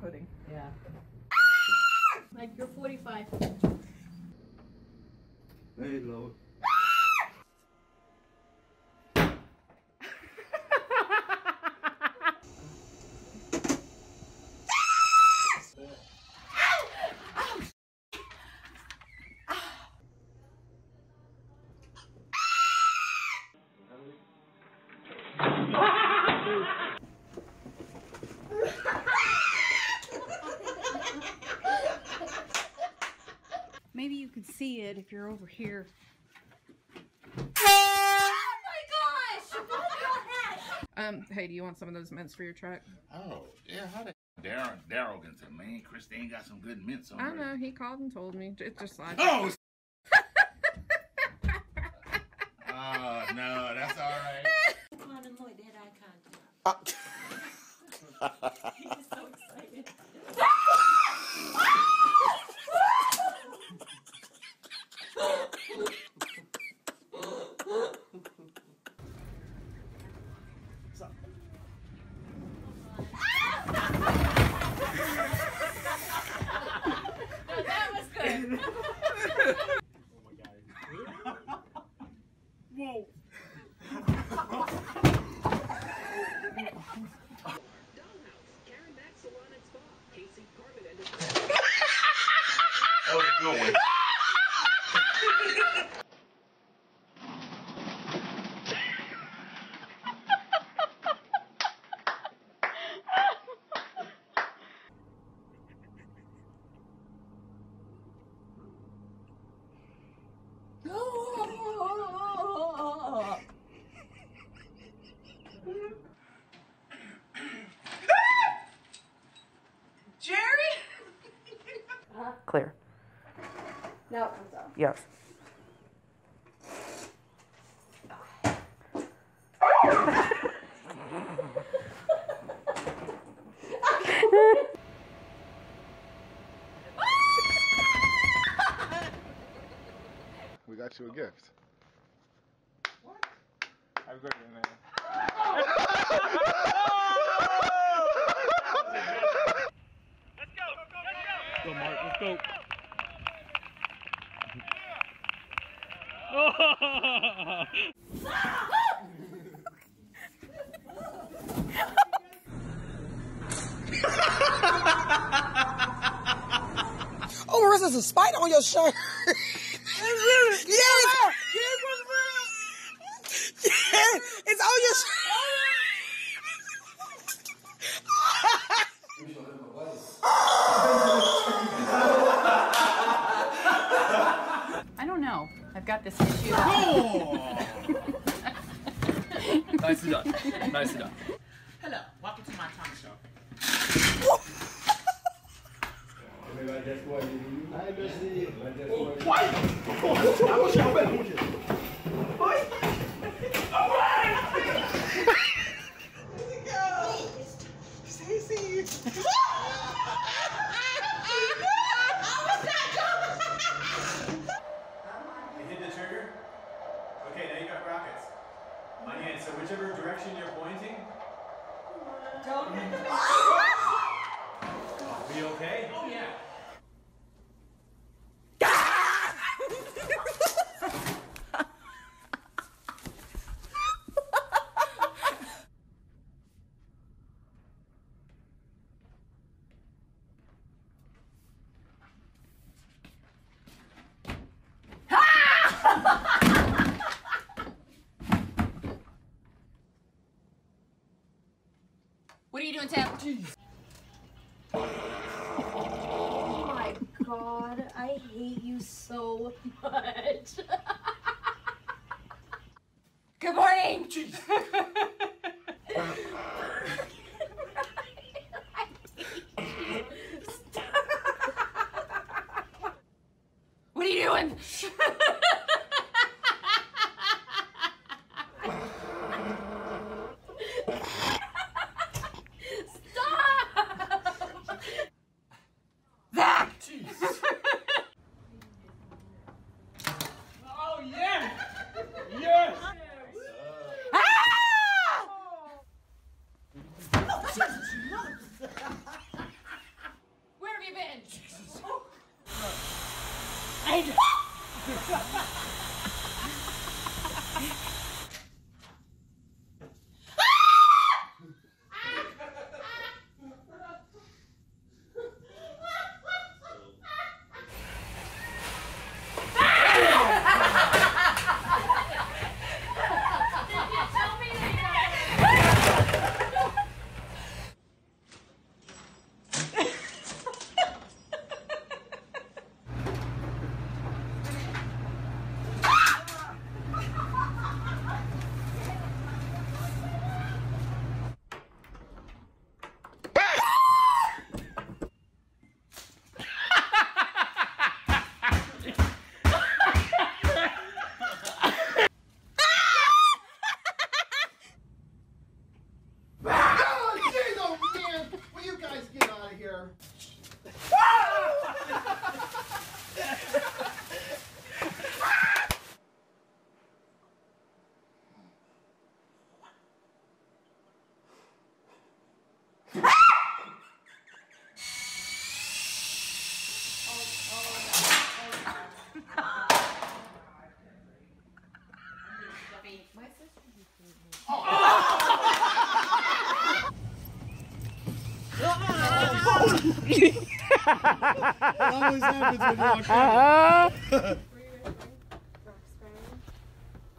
Pudding. Yeah. Like you're 45. Hey, Lord. Maybe you can see it if you're over here. Oh my gosh! Hey, do you want some of those mints for your truck? Oh, yeah, how did Daryl can say, man, Christine got some good mints on her. I know, he called and told me. It's just like, oh! No, that's all right. He was so excited. Whoa. That was a good one. Clear. Now it comes out. Yes. We got you a gift. What? Have a good one, man. Let's go, Mark. Let's go. Oh, Marissa, there's a spider on your shirt. Yes. Yeah, it's on your shirt. I've got this issue. Oh. Nicely done. Nicely done. Hello. Welcome to my talk show. So whichever direction you're pointing. Don't hit the Are you okay? Oh yeah. What are you doing, Tab? Jeez. Oh my god, I hate you so much. Good morning! Jeez. I hate you. doing? Stop! That! Jeez. Oh, yeah! Yes! Always happens when you walk in.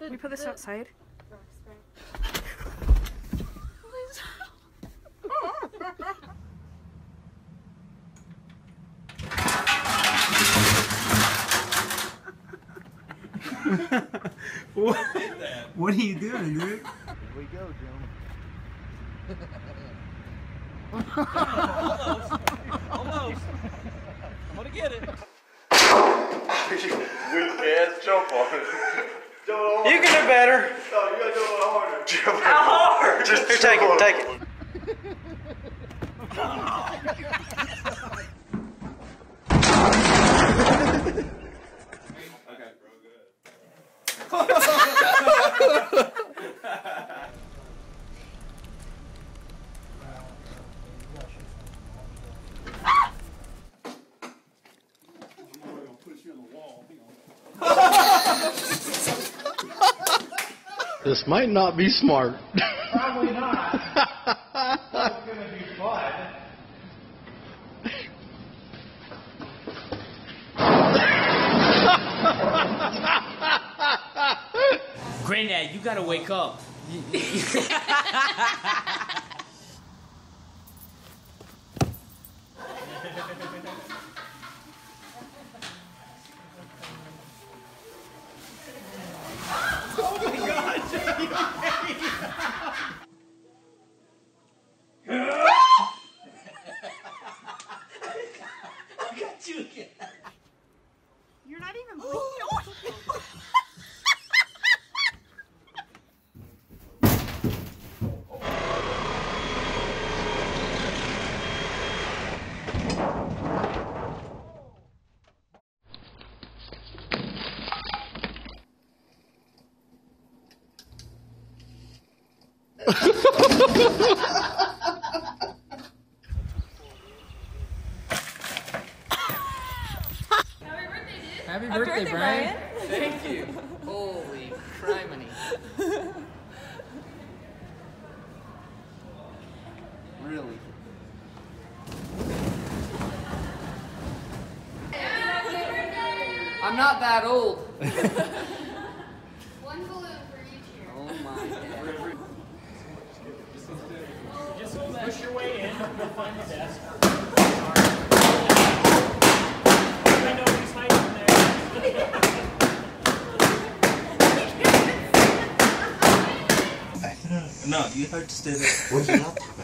Can you put this outside? What are you doing, dude? Here we go, Jim. Almost. I'm gonna get it. Weak-ass jump on it. You can do better. No, you gotta do it harder. How hard? Just here, take it, take it. Okay, bro, good. This might not be smart. Probably not. That's going to be fun. Granddad, you got to wake up. You're not even blinking. Happy birthday, Brian. Thank you. Holy criminy. Really? Happy birthday! I'm not that old. One balloon for each year. Oh my God. Just push your way in. You'll find the desk. I know he's hiding. No, you have to stay there. What's your laptop?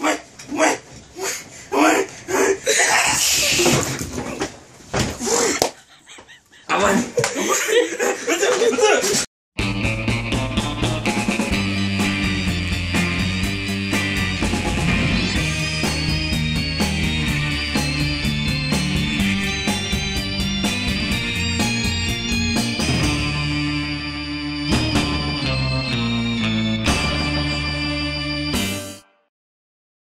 What? What? What? What?